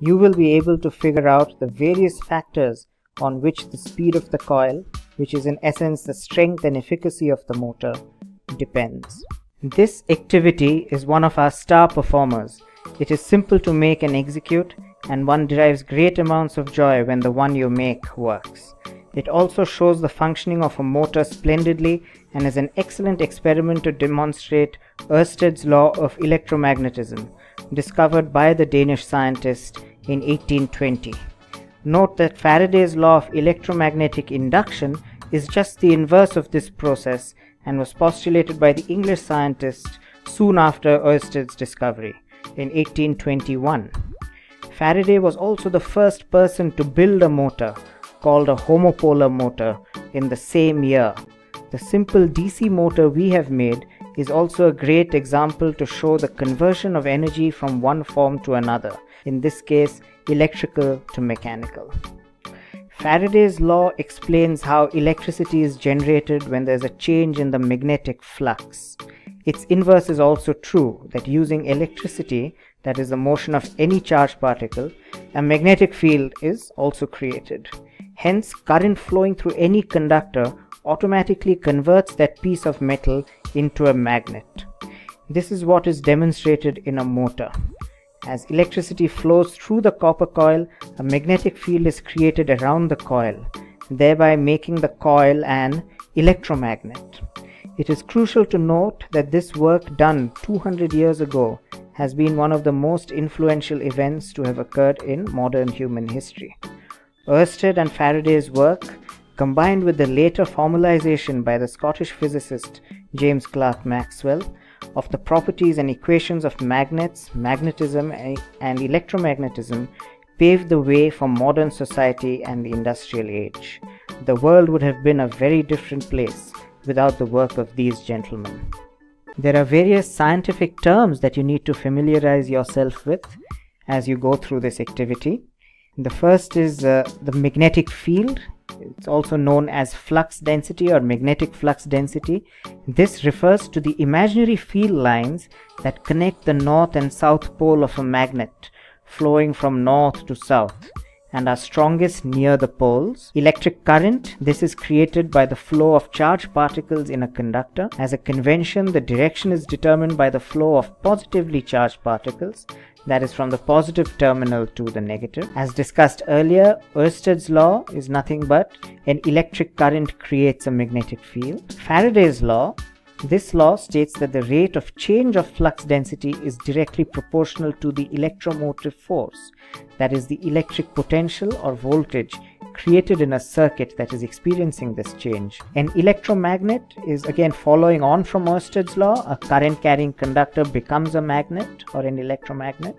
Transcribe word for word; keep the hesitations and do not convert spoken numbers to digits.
you will be able to figure out the various factors on which the speed of the coil, which is in essence the strength and efficacy of the motor, depends. This activity is one of our star performers. It is simple to make and execute, and one derives great amounts of joy when the one you make works. It also shows the functioning of a motor splendidly and is an excellent experiment to demonstrate Ørsted's law of electromagnetism, discovered by the Danish scientist in eighteen twenty. Note that Faraday's law of electromagnetic induction is just the inverse of this process and was postulated by the English scientist soon after Ørsted's discovery in eighteen twenty-one. Faraday was also the first person to build a motor called a homopolar motor in the same year. The simple D C motor we have made is also a great example to show the conversion of energy from one form to another, in this case electrical to mechanical. Faraday's law explains how electricity is generated when there is a change in the magnetic flux. Its inverse is also true, that using electricity, that is the motion of any charged particle, a magnetic field is also created. Hence, current flowing through any conductor automatically converts that piece of metal into a magnet. This is what is demonstrated in a motor. As electricity flows through the copper coil, a magnetic field is created around the coil, thereby making the coil an electromagnet. It is crucial to note that this work done two hundred years ago has been one of the most influential events to have occurred in modern human history. Ørsted and Faraday's work, combined with the later formalization by the Scottish physicist James Clerk Maxwell of the properties and equations of magnets, magnetism and electromagnetism, paved the way for modern society and the industrial age. The world would have been a very different place without the work of these gentlemen. There are various scientific terms that you need to familiarize yourself with as you go through this activity. The first is uh, the magnetic field. It's also known as flux density or magnetic flux density. This refers to the imaginary field lines that connect the north and south pole of a magnet, flowing from north to south, and are strongest near the poles. Electric current, this is created by the flow of charged particles in a conductor. As a convention, the direction is determined by the flow of positively charged particles, that is from the positive terminal to the negative. As discussed earlier, Ørsted's law is nothing but an electric current creates a magnetic field. Faraday's law, this law states that the rate of change of flux density is directly proportional to the electromotive force, that is the electric potential or voltage created in a circuit that is experiencing this change. An electromagnet is, again following on from Ørsted's law, a current carrying conductor becomes a magnet or an electromagnet.